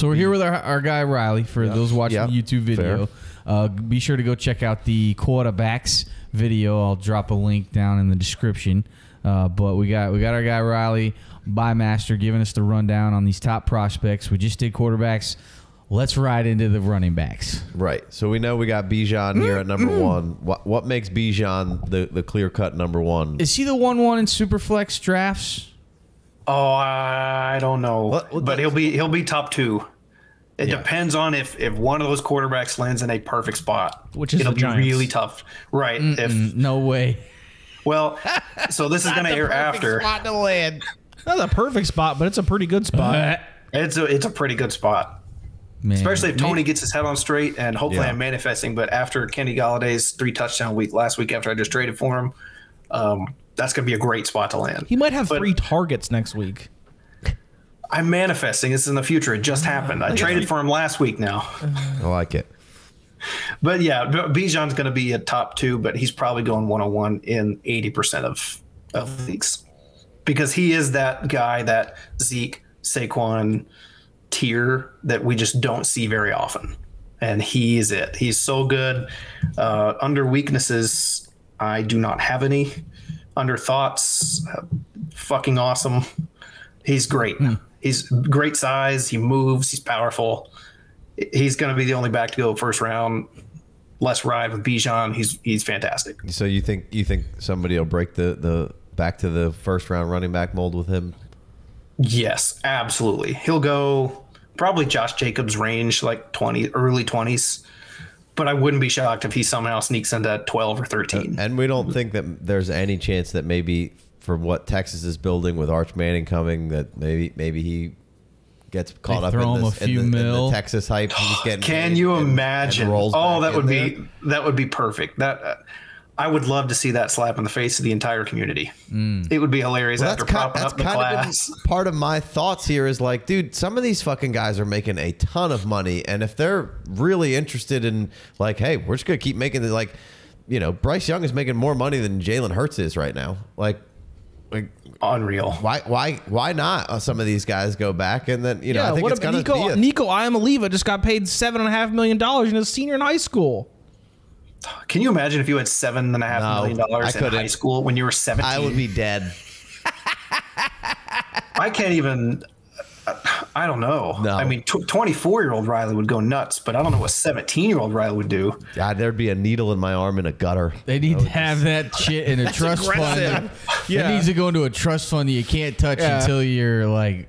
So we're here with our guy Riley for those watching the YouTube video. Be sure to go check out the quarterbacks video. I'll drop a link down in the description. But we got our guy Riley Bymaster giving us the rundown on these top prospects. We just did quarterbacks. Let's ride into the running backs. Right. So we know we got Bijan here at number one. What makes Bijan the clear-cut number one? Is he the 1-1 in Superflex drafts? Oh, I don't know, but he'll be top two. It depends on if one of those quarterbacks lands in a perfect spot, which is it'll be really tough, right? If no way. Well, so this is going to air after. Spot to land. Not the perfect spot, but it's a pretty good spot. It's a pretty good spot, man. Especially if Tony gets his head on straight, and hopefully I'm manifesting. But after Kenny Galladay's 3-touchdown week last week, after I just traded for him. That's going to be a great spot to land. He might have 3 targets next week. I'm manifesting. This is in the future. It just happened. I traded for him last week now. I like it. But, yeah, Bijan's going to be a top two, but he's probably going 1-on-1 in 80% of leagues because he is that guy, that Zeke, Saquon tier that we just don't see very often, and he is it. He's so good. Under weaknesses, I do not have any. Under thoughts, fucking awesome. He's great. He's great size. He moves. He's powerful. He's going to be the only back to go first round. Let's ride with Bijan. He's fantastic. So you think somebody will break the back to the first round running back mold with him? Yes, absolutely. He'll go probably Josh Jacobs range, like early 20s. But I wouldn't be shocked if he somehow sneaks into 12 or 13. And we don't think that there's any chance that maybe from what Texas is building with Arch Manning coming, that maybe he gets caught up in the Texas hype. Can you imagine? Oh, that would be perfect. That I would love to see that slap in the face of the entire community. It would be hilarious. Well, after propping up the class. Part of my thoughts here is like, dude, some of these fucking guys are making a ton of money. And if they're really interested in like, hey, we're just going to keep making the, like, you know, Bryce Young is making more money than Jalen Hurts is right now. Like unreal. Why not? Some of these guys go back and then, you know, I think it's going to be Nico Oliva just got paid $7.5 million in his senior in high school. Can you imagine if you had $7.5 million in high school when you were 17? I would be dead. I can't even. I don't know. No. I mean, 24-year-old Riley would go nuts, but I don't know what 17-year-old Riley would do. God, there'd be a needle in my arm and a gutter. They need to have that shit in a trust fund. It needs to go into a trust fund that you can't touch until you're like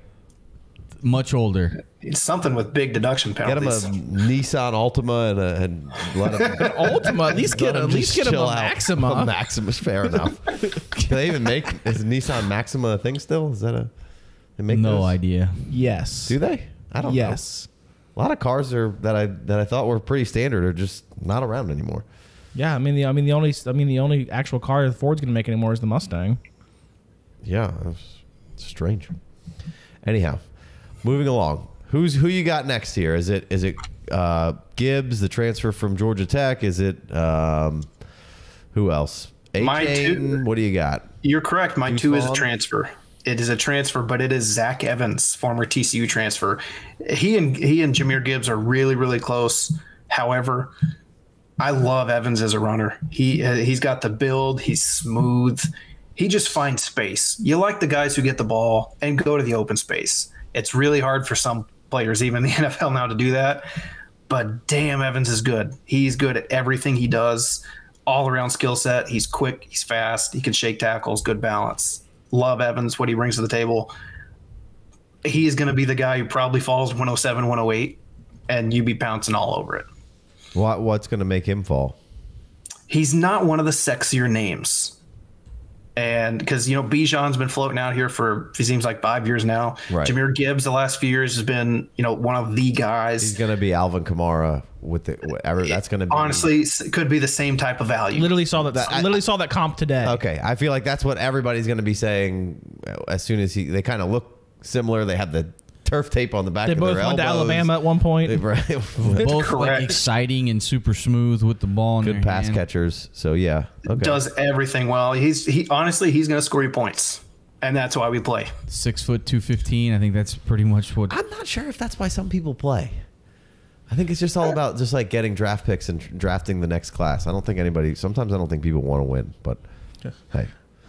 much older. It's something with big deduction penalties. Get him a Nissan Altima and let him Altima. At least get him a Maxima. A Maxima's fair enough. Can they even make is Nissan Maxima a thing still? Is that a? They make no those? Idea. Yes. Do they? I don't. Yes. Know. A lot of cars are that I thought were pretty standard are just not around anymore. Yeah, I mean the only actual car Ford's going to make anymore is the Mustang. Yeah, it's strange. Anyhow, moving along. Who you got next here? Is it Gibbs, the transfer from Georgia Tech? Is it who else? Achane, what do you got? You're correct. My two is a transfer. It is a transfer, but it is Zach Evans, former TCU transfer. He and Jahmyr Gibbs are really, really close. However, I love Evans as a runner. He's got the build. He's smooth. He just finds space. You like the guys who get the ball and go to the open space. It's really hard for some players, even in the NFL now, to do that. But damn, Evans is good. He's good at everything he does, all around skill set. He's quick, he's fast, he can shake tackles, good balance. Love Evans, what he brings to the table. He is going to be the guy who probably falls 107, 108, and you be pouncing all over it. What's going to make him fall? He's not one of the sexier names. And because, you know, Bijan's been floating out here for, it seems like 5 years now. Right. Jahmyr Gibbs the last few years has been, you know, one of the guys. He's going to be Alvin Kamara with the whatever that's going to be. Honestly, could be the same type of value. Literally saw that comp today. Okay, I feel like that's what everybody's going to be saying as soon as they kind of look similar. They have the turf tape on the back of their elbows. They both went to Alabama at one point. Both like exciting and super smooth with the ball. In good pass catchers. So yeah, okay. Does everything well. He's honestly he's going to score you points. and that's why we play. 6 foot 215. I think that's pretty much what. I'm not sure if that's why some people play. I think it's just all about just like getting draft picks and drafting the next class. I don't think anybody. Sometimes I don't think people want to win, but hey,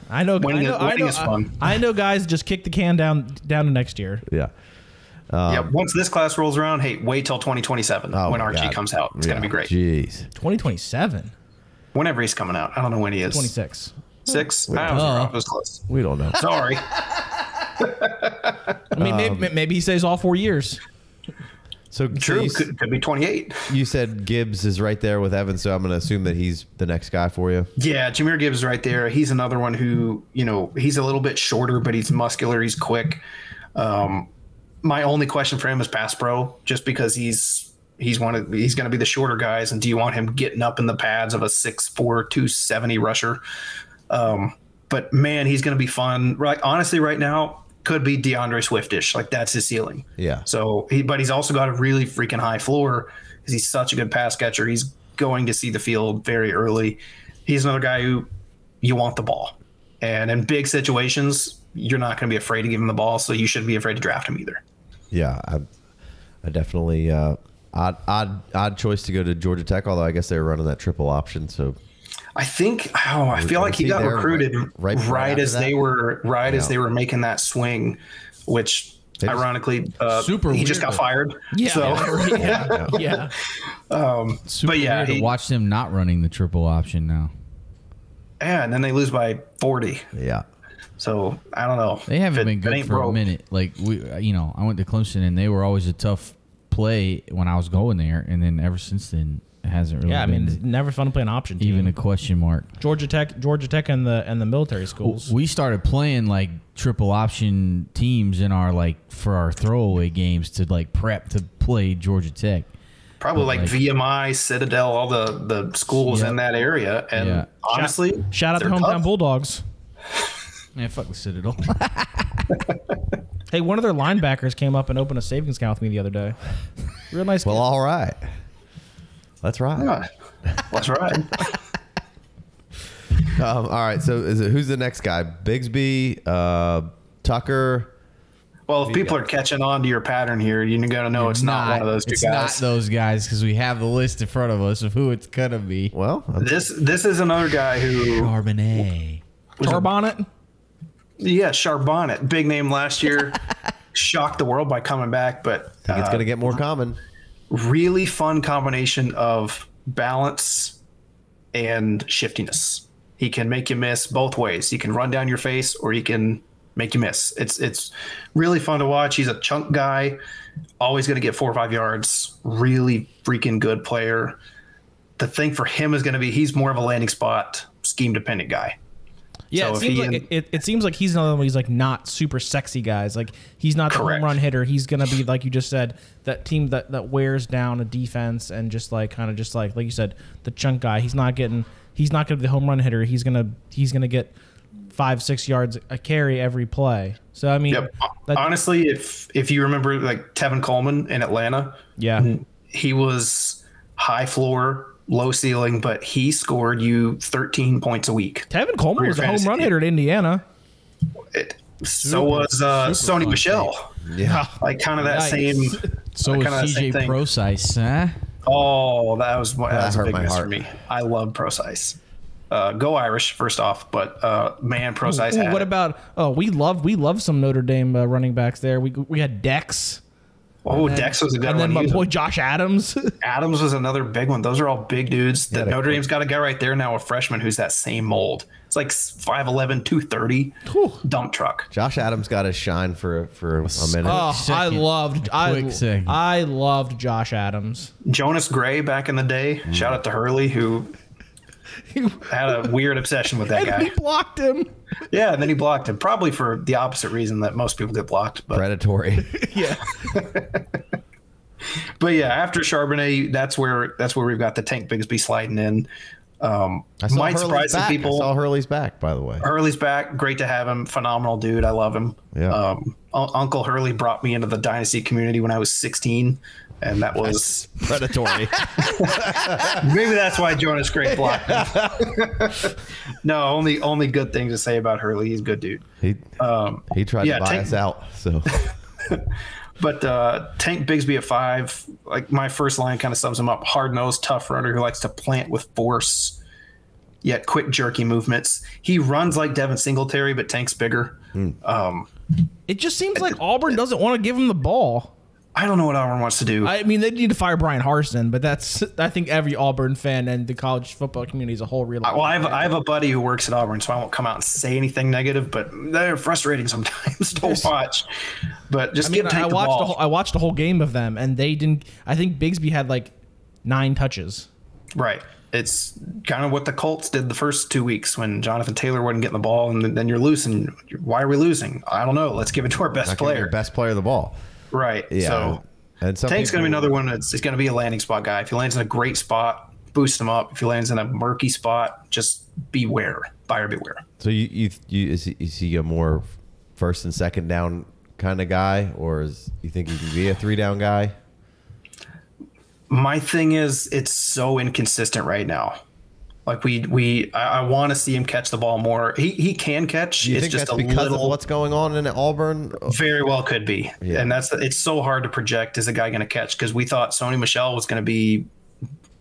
I know guys just kick the can down to next year. Yeah. Yeah, once this class rolls around, hey, wait till 2027 when Archie comes out. It's going to be great. Jeez. 2027? Whenever he's coming out. I don't know when he is. 26. Six? I don't know. I was close. We don't know. Sorry. I mean, maybe he stays all 4 years. So true. Could be 28. You said Gibbs is right there with Evans, so I'm going to assume that he's the next guy for you. Yeah, Jahmyr Gibbs is right there. He's another one who, you know, he's a little bit shorter, but he's muscular. He's quick. My only question for him is pass pro, just because he's going to be the shorter guys, and do you want him getting up in the pads of a 6'4", 270 rusher? But man, he's going to be fun. Right, honestly, right now could be DeAndre Swiftish. Like that's his ceiling. Yeah. So, but he's also got a really freaking high floor because he's such a good pass catcher. He's going to see the field very early. He's another guy who you want the ball, and in big situations, you're not going to be afraid to give him the ball. So you shouldn't be afraid to draft him either. Yeah, I definitely odd choice to go to Georgia Tech. Although I guess they were running that triple option, so I think I feel like he got recruited right as they were making that swing, which ironically he just got fired. Yeah, so but yeah, to watch them not running the triple option now. Yeah, and then they lose by 40. Yeah. So I don't know. They haven't been good for a minute. Like I went to Clemson and they were always a tough play when I was going there, and then ever since then it hasn't really. Yeah, I mean, it's never fun to play an option team. Even a question mark. Georgia Tech, and the military schools. We started playing like triple option teams in our for our throwaway games to prep to play Georgia Tech. Probably like VMI, Citadel, all the schools in that area, and honestly, shout out to hometown Bulldogs. Man, fuck with Citadel. Hey, one of their linebackers came up and opened a savings account with me the other day. Real nice guy. Well, all right. Let's ride. Yeah. Let's ride. All right. So who's the next guy? Bigsby, Tucker. Well, if people are catching on to your pattern here, you got to know it's not one of those two guys. It's not those guys because we have the list in front of us of who it's going to be. Well, this is another guy who. Charbonnet. Charbonnet? Yeah, Charbonnet. Big name last year. Shocked the world by coming back, but I think it's going to get more common. Really fun combination of balance and shiftiness. He can make you miss both ways. He can run down your face or he can make you miss. It's really fun to watch. He's a chunk guy. Always going to get 4 or 5 yards. Really freaking good player. The thing for him is going to be he's more of a landing spot, scheme dependent guy. Yeah, so it seems like he's another one. He's not super sexy guys. Like he's not the home run hitter. He's gonna be like you just said, that team that wears down a defense and just like you said, the chunk guy. He's not gonna be the home run hitter. He's gonna get 5-6 yards a carry every play. So I mean, honestly, if you remember like Tevin Coleman in Atlanta, yeah, he was high floor, low ceiling, but he scored you 13 points a week. Tevin Coleman was a home run hitter at Indiana. So was Sony Michel. Yeah. Like kind of that same. So was CJ Prosise, huh? Oh, that was a big miss for me. I love Prosise. Go Irish first off, but man, Prosise. What about? Oh, we love some Notre Dame running backs there. We had Dex. Oh, Dex was a good one. And then my boy Josh Adams. Adams was another big one. Those are all big dudes. That Notre Dame's got a guy right there now, a freshman who's that same mold. It's like 5'11", 230, dump truck. Josh Adams got a shine for a minute. Oh, I loved Josh Adams. Jonas Gray back in the day. Shout out to Hurley who had a weird obsession with that guy. And he blocked him. Yeah, and then he blocked him, probably for the opposite reason that most people get blocked. But. Predatory. Yeah. But yeah, after Charbonnet, that's where we've got the Tank Bigsby sliding in. Might surprise some people. I saw Hurley's back, by the way. Hurley's back. Great to have him. Phenomenal dude. I love him. Yeah. Uncle Hurley brought me into the Dynasty community when I was 16, and that was predatory. Maybe that's why Jonas Gray blocked him. No, only good things to say about Hurley. He's a good dude. He tried to buy us out. So. But Tank Bigsby at 5, like my first line kind of sums him up. Hard-nosed, tough runner who likes to plant with force, yet quick, jerky movements. He runs like Devin Singletary, but Tank's bigger. It just seems like Auburn doesn't want to give him the ball. I don't know what Auburn wants to do. I mean, they need to fire Brian Harsin, but that's, I think, every Auburn fan and the college football community as a whole realizes. Well, I have a buddy who works at Auburn, so I won't come out and say anything negative, but they're frustrating sometimes to watch. But just give Tank the ball. I watched the whole game of them, and they didn't. I think Bigsby had like 9 touches. Right. It's kind of what the Colts did the first 2 weeks when Jonathan Taylor wasn't getting the ball, and then you're losing. Why are we losing? I don't know. Let's give it to our best player. Best player of the ball. Right. Yeah. So and Tank's going to be another one that's going to be a landing spot guy. If he lands in a great spot, boost him up. If he lands in a murky spot, just beware. Buyer beware. So is he a more first and second down kind of guy, or is you think he can be a 3-down guy? My thing is it's so inconsistent right now. Like I want to see him catch the ball more. He can catch. You it's think just that's a because little, of what's going on in Auburn? Very well could be. Yeah. And it's so hard to project. Is a guy going to catch? Because we thought Sony Michel was going to be,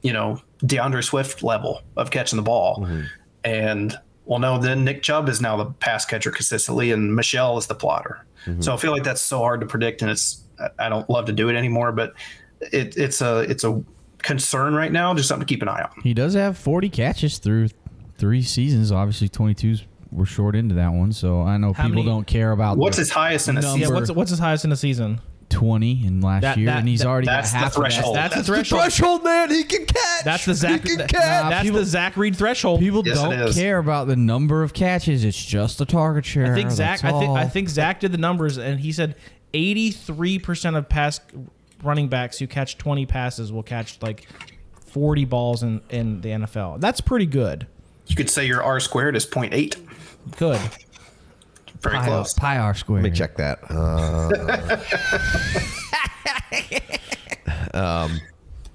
you know, DeAndre Swift level of catching the ball. Mm-hmm. And well, no, then Nick Chubb is now the pass catcher consistently, and Michel is the plotter. Mm-hmm. So I feel like that's so hard to predict, and I don't love to do it anymore, but it's a concern right now, just something to keep an eye on. He does have 40 catches through 3 seasons. Obviously, 22s were short into that one, so I know people don't care about. What's his highest in a season? Yeah, what's his highest in a season? 20 in last year, and he's already got half the threshold. That's the threshold, man. He can catch. That's the Zach. That's the Zach Reed threshold. People don't care about the number of catches. It's just the target share. I think Zach did the numbers, and he said 83% of past running backs who catch 20 passes will catch like 40 balls in the NFL. That's pretty good. You could say your R² is 0.8. Good. Very close. Pi R². Let me check that.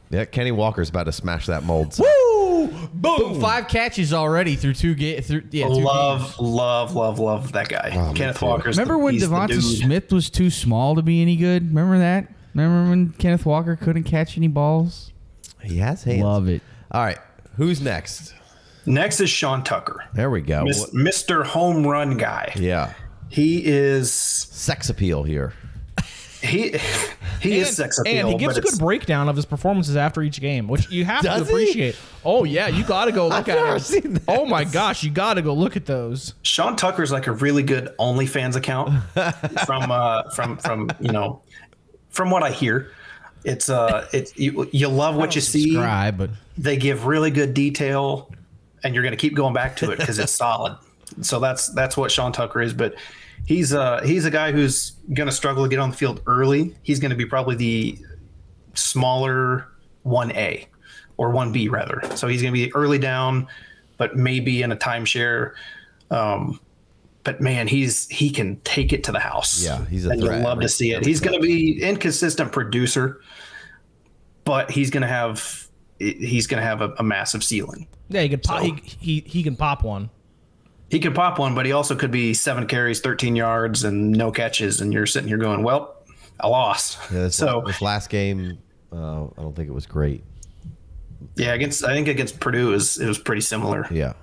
Yeah, Kenny Walker's about to smash that mold. So. Woo! Boom! Boom! 5 catches already through 2 games. Yeah, love that guy. Oh, Kenneth Walker. Remember when Devonta Smith was too small to be any good? Remember that? Remember when Kenneth Walker couldn't catch any balls? He has hands. Love it. All right. Who's next? Next is Sean Tucker. There we go. Mr. Home Run Guy. Yeah. He is... sex appeal here. He is sex appeal. And he gives a good breakdown of his performances after each game, which you have to appreciate. Oh, yeah. You got to go look at it. Oh, my gosh. You got to go look at those. Sean Tucker's like a really good OnlyFans account from you know... From what I hear, it's you love what you see. But they give really good detail, and you're going to keep going back to it because it's solid. So that's what Sean Tucker is. But he's a guy who's going to struggle to get on the field early. He's going to be probably the smaller 1A or 1B rather. So he's going to be early down, but maybe in a timeshare. But man, he can take it to the house. Yeah, he's a threat. You love to see it. He's going to be inconsistent producer, but he's going to have a massive ceiling. Yeah, he could pop. So, he can pop one. He could pop one, but he also could be 7 carries, 13 yards, and no catches, and you're sitting here going, "Well, I lost." Yeah, this last game, I don't think it was great. Yeah, I think against Purdue it was pretty similar. Yeah.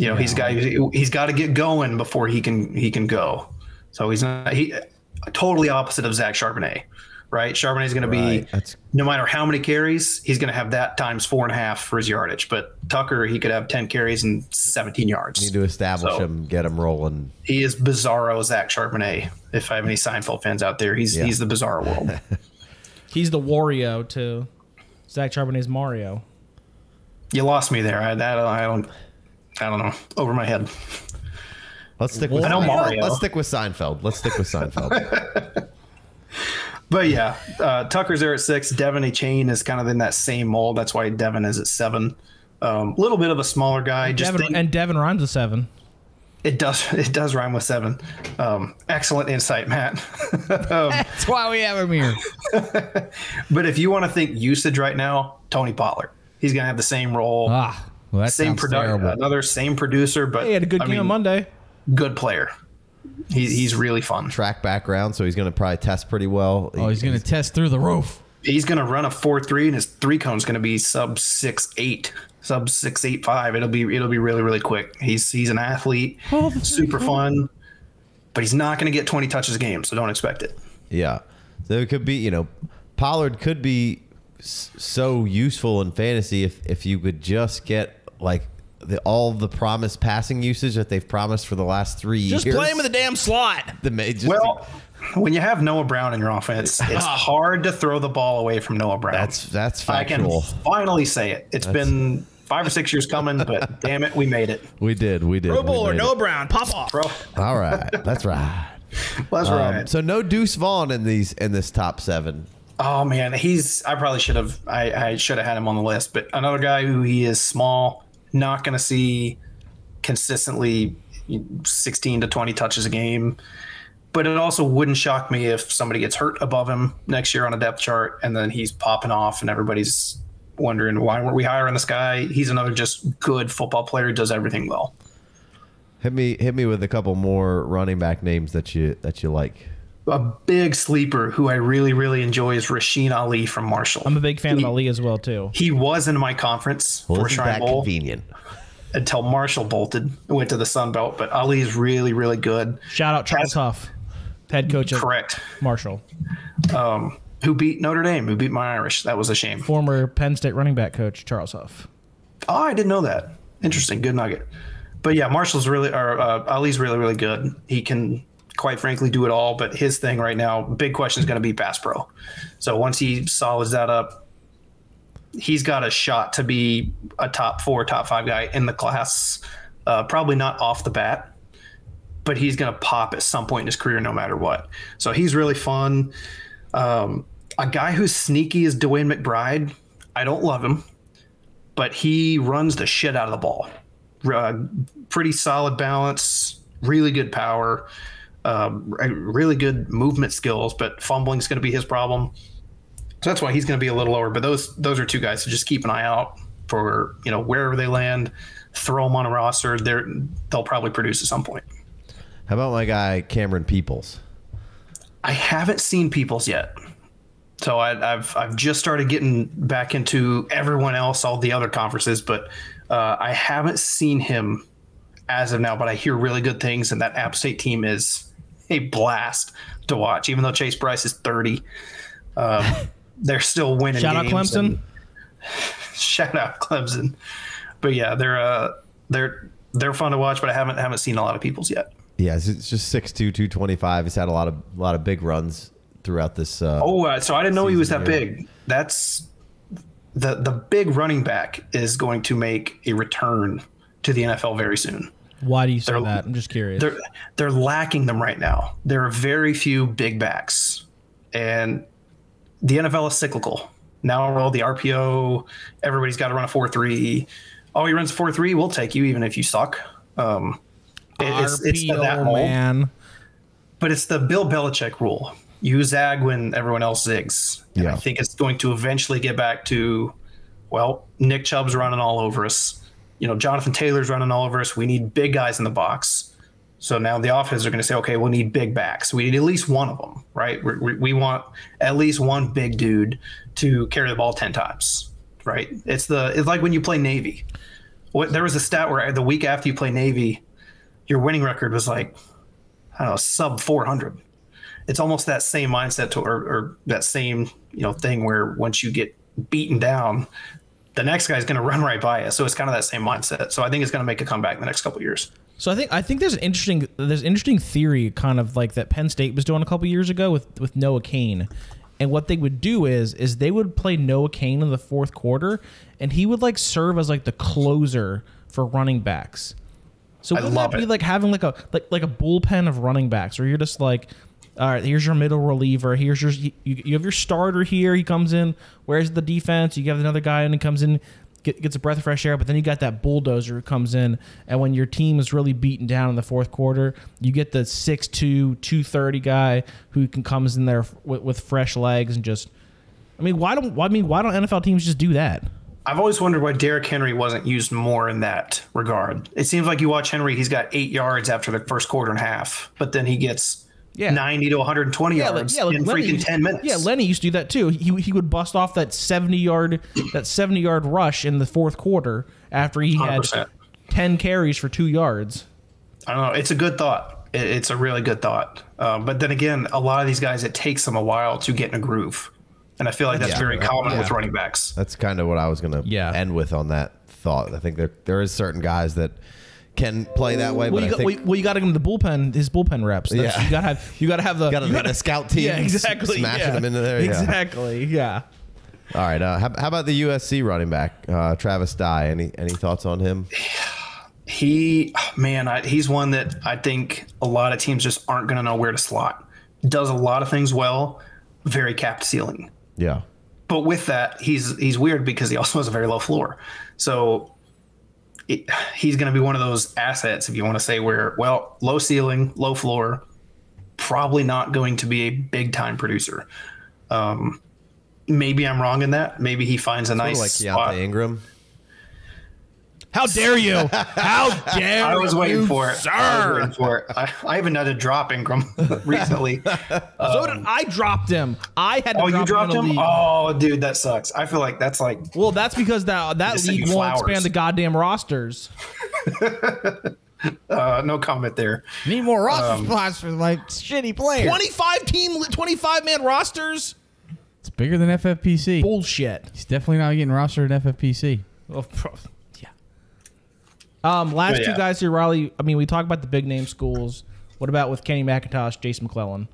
You know, he's got to get going before he can go. So he's not totally opposite of Zach Charbonnet, right? Charbonnet's going to be no matter how many carries, he's going to have that times 4.5 for his yardage. But Tucker, he could have 10 carries and 17 yards. Need to establish him, get him rolling. He is bizarro Zach Charbonnet. If I have any Seinfeld fans out there, he's the bizarro world. He's the Wario to Zach Charbonnet's Mario. You lost me there. I don't know. Over my head. Let's stick with Mario. Let's stick with Seinfeld. But yeah, Tucker's there at 6. Devon Achane is kind of in that same mold. That's why Devon is at 7. A little bit of a smaller guy. And Devin rhymes with seven. It does rhyme with seven. Excellent insight, Matt. That's why we have him here. But if you want to think usage right now, Tony Pollard. He's going to have the same role. Ah, well, that same production. Another same producer. But he had a good game on Monday. Good player. He's really fun. Track background, so he's going to probably test pretty well. Oh, he's going to test through the roof. He's going to run a 4.3, and his three cone's going to be sub 6.8. Sub 6.85. It'll be really quick. He's an athlete, super fun, but he's not going to get 20 touches a game, so don't expect it. Yeah, so it could be, you know, Pollard could be so useful in fantasy if you could just get like all the promised passing usage that they've promised for the last 3 years. Just play him in the damn slot. When you have Noah Brown in your offense, it's hard to throw the ball away from Noah Brown. That's factual. I can finally say it. It's been 5 or 6 years coming, but damn it, we made it. We did. Pro Bowl or Noah Brown, pop off, bro. All right, that's right. That's right. So no Deuce Vaughn in this top seven. Oh man, I probably should have. I should have had him on the list, but another guy who he is small, not going to see consistently 16 to 20 touches a game. But it also wouldn't shock me if somebody gets hurt above him next year on a depth chart, and then he's popping off, and everybody's wondering why weren't we hiring this guy. He's another just good football player, does everything well. Hit me with a couple more running back names that you like. A big sleeper who I really enjoy is Rasheen Ali from Marshall. I'm a big fan of Ali as well too. He was in my conference for Shrine Bowl. Convenient. Until Marshall bolted and went to the Sun Belt, but Ali's really good. Shout out Charles Huff, head coach of Marshall, who beat Notre Dame, who beat my Irish. That was a shame. Former Penn State running back coach Charles Huff. Oh, I didn't know that. Interesting, good nugget. But yeah, Marshall's Ali's really good. He can, quite frankly, do it all. But his thing right now, big question is going to be pass pro. So once he solids that up, he's got a shot to be a top 4, top 5 guy in the class. Probably not off the bat, but he's going to pop at some point in his career no matter what. So he's really fun. A guy who's sneaky is Dwayne McBride. I don't love him, but he runs the shit out of the ball. Pretty solid balance, really good power, really good movement skills, but fumbling is going to be his problem. So that's why he's going to be a little lower. But those are two guys to just keep an eye out for, you know, wherever they land. Throw them on a roster. They'll probably produce at some point. How about my guy, Cameron Peoples? I haven't seen Peoples yet. So I've just started getting back into everyone else, all the other conferences, but I haven't seen him as of now, but I hear really good things, and that App State team is a blast to watch, even though Chase Bryce is 30. They're still winning games. Shout out Clemson. Shout out Clemson. But yeah, they're fun to watch, but I haven't seen a lot of Peoples yet. Yeah, it's just 6'2", 225. He's had a lot of big runs throughout this. So I didn't know he was that big. That's the big running back is going to make a return to the NFL very soon. Why do you say that? I'm just curious. They're lacking them right now. There are very few big backs, and the NFL is cyclical. Now all the RPO, everybody's got to run a 4.3. Oh, he runs 4.3. We'll take you even if you suck. It's that man. But it's the Bill Belichick rule. You zag when everyone else zigs. And yeah. I think it's going to eventually get back to, well, Nick Chubb's running all over us. You know, Jonathan Taylor's running all over us. We need big guys in the box. So now the offenses are going to say, okay, we'll need big backs. We need at least one of them, right? We want at least one big dude to carry the ball 10 times, right? It's like when you play Navy. There was a stat where the week after you play Navy, your winning record was like, I don't know, sub 400. It's almost that same mindset or that same, you know, thing where once you get beaten down, the next guy's going to run right by it. So it's kind of that same mindset. So I think it's going to make a comeback in the next couple of years. So I think there's an interesting theory kind of like that Penn State was doing a couple years ago with Noah Cain. And what they would do is they would play Noah Cain in the fourth quarter, and he would like serve as like the closer for running backs. So wouldn't that be like having like a bullpen of running backs where you're just like, all right, here's your middle reliever, here's your you have your starter here, he comes in, where's the defense, you have another guy and he comes in, gets a breath of fresh air, but then you got that bulldozer who comes in, and when your team is really beaten down in the fourth quarter, you get the 6'2", 230 guy who comes in there with fresh legs and just, why don't NFL teams just do that? I've always wondered why Derrick Henry wasn't used more in that regard. It seems like you watch Henry, he's got 8 yards after the first quarter and a half, but then he gets 90 to 120 yards in freaking 10 minutes. Yeah, Lenny used to do that too. He would bust off that 70-yard rush in the fourth quarter after he 100%. Had 10 carries for 2 yards. I don't know. It's a good thought. It's a really good thought. But then again, a lot of these guys, it takes them a while to get in a groove. And I feel like that's very common with running backs. That's kind of what I was going to end with on that thought. I think there is certain guys that can play that way. Well, but you got to give him the bullpen, his bullpen reps. Yeah. You got to have the scout team. Yeah, exactly. Smashing them into there. Yeah. Exactly. Yeah. All right. How about the USC running back, Travis Dye? Any thoughts on him? He's one that I think a lot of teams just aren't going to know where to slot. Does a lot of things well. Very capped ceiling. Yeah, but with that, he's weird because he also has a very low floor. So he's going to be one of those assets, if you want to say, where, well, low ceiling, low floor, probably not going to be a big time producer. Maybe I'm wrong in that. Maybe he finds a nice spot. Keontae Ingram. How dare you? How dare you? I was waiting for it, sir. I have another drop Ingram recently. I dropped him. I had to drop him. Oh, you dropped him? Oh, dude, that sucks. I feel like that's like. Well, that's because that league won't expand the goddamn rosters. No comment there. Need more roster spots for like shitty players. 25-man rosters? It's bigger than FFPC. Bullshit. He's definitely not getting rostered in FFPC. Well, last two guys here, Riley. I mean, we talk about the big name schools. What about with Kenny McIntosh, Jason McClellan?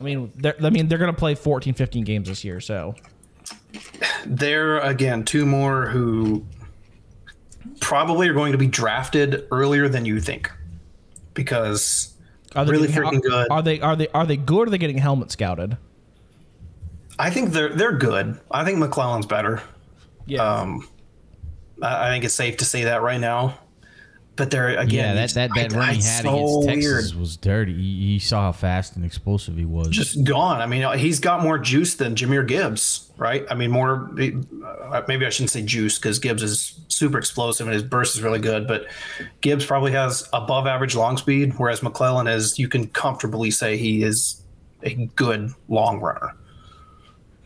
I mean, they're going to play 14, 15 games this year. So there again, two more who probably are going to be drafted earlier than you think, because are they really freaking good? Are they good? Or are they getting helmet scouted? I think they're good. I think McClellan's better. Yeah. I think it's safe to say that right now, but there again, yeah, that run he had against Texas was dirty. You saw how fast and explosive he was. Just gone. I mean, he's got more juice than Jahmyr Gibbs, right? I mean, more. Maybe I shouldn't say juice because Gibbs is super explosive and his burst is really good, but Gibbs probably has above average long speed, whereas McClellan is. You can comfortably say he is a good long runner,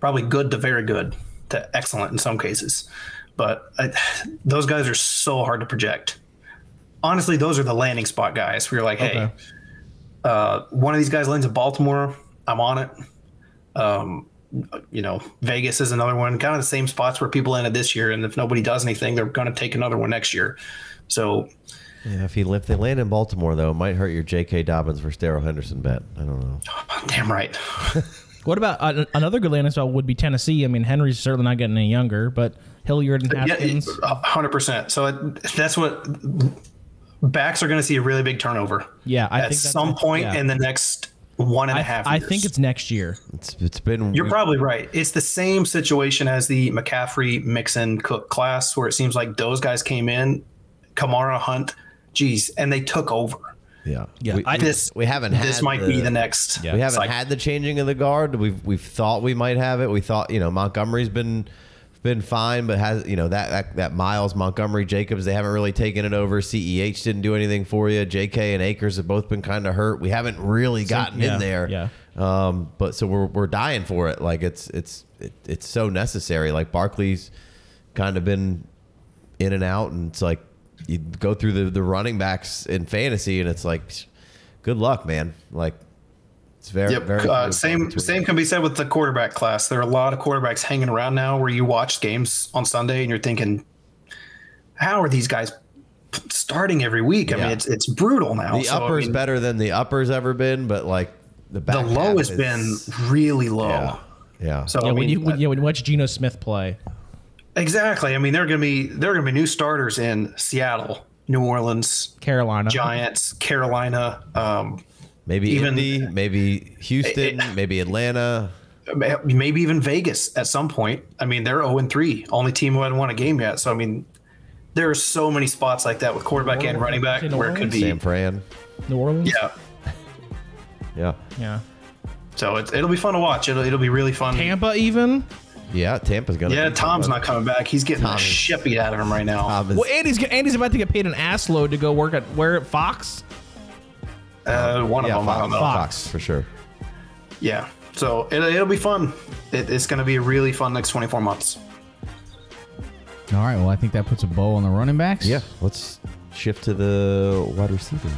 probably good to very good to excellent in some cases. But those guys are so hard to project. Honestly, those are the landing spot guys. We're like, hey, one of these guys lands in Baltimore. I'm on it. Vegas is another one. Kind of the same spots where people landed this year. And if nobody does anything, they're going to take another one next year. So yeah, if they land in Baltimore, though, it might hurt your J.K. Dobbins versus Darrell Henderson bet. I don't know. Oh, damn right. What about another good landing spot would be Tennessee? I mean, Henry's certainly not getting any younger, but Hilliard and Haskins. Yeah, 100%. So that's what backs are going to see, a really big turnover. Yeah, I think at some point in the next 1.5 years. I think it's next year. It's been. You're probably right. It's the same situation as the McCaffrey, Mixon, Cook class, where it seems like those guys came in, Kamara, Hunt, geez, and they took over. Yeah, yeah. We haven't had the changing of the guard. We've thought we might have it. We thought, Montgomery's been fine, but has that Miles, Montgomery, Jacobs, they haven't really taken it over. CEH didn't do anything for you. J.K. and Akers have both been kind of hurt. We haven't really gotten in there. Yeah. But so we're dying for it. Like it's so necessary. Like Barkley's kind of been in and out, and it's like. You go through the running backs in fantasy, and it's like, good luck, man. Like, it's very same can be said with the quarterback class. There are a lot of quarterbacks hanging around now where you watch games on Sunday and you're thinking, how are these guys starting every week? I mean, it's brutal now. The upper's better than the upper's ever been, but like the low has been really low. Yeah. So I mean, when you watch Geno Smith play. Exactly. I mean, they're going to be new starters in Seattle, New Orleans, Carolina, Giants, Carolina, maybe Indy, maybe Houston, maybe Atlanta. maybe even Vegas at some point. I mean, they're 0-3, only team who hadn't won a game yet. So, I mean, there are so many spots like that with quarterback and running back where it could be. San Fran. New Orleans? Yeah. Yeah. Yeah. So it'll be fun to watch. It'll be really fun. Tampa even? Yeah, Tampa's going to. Yeah, Tom's not coming back. He's getting the shit beat out of him right now. Well, Andy's about to get paid an ass load to go work at Fox? One of them. Fox, I don't know. Fox, for sure. Yeah. So it'll be fun. It's going to be a really fun next 24 months. All right. Well, I think that puts a bow on the running backs. Yeah. Let's shift to the wide receiver.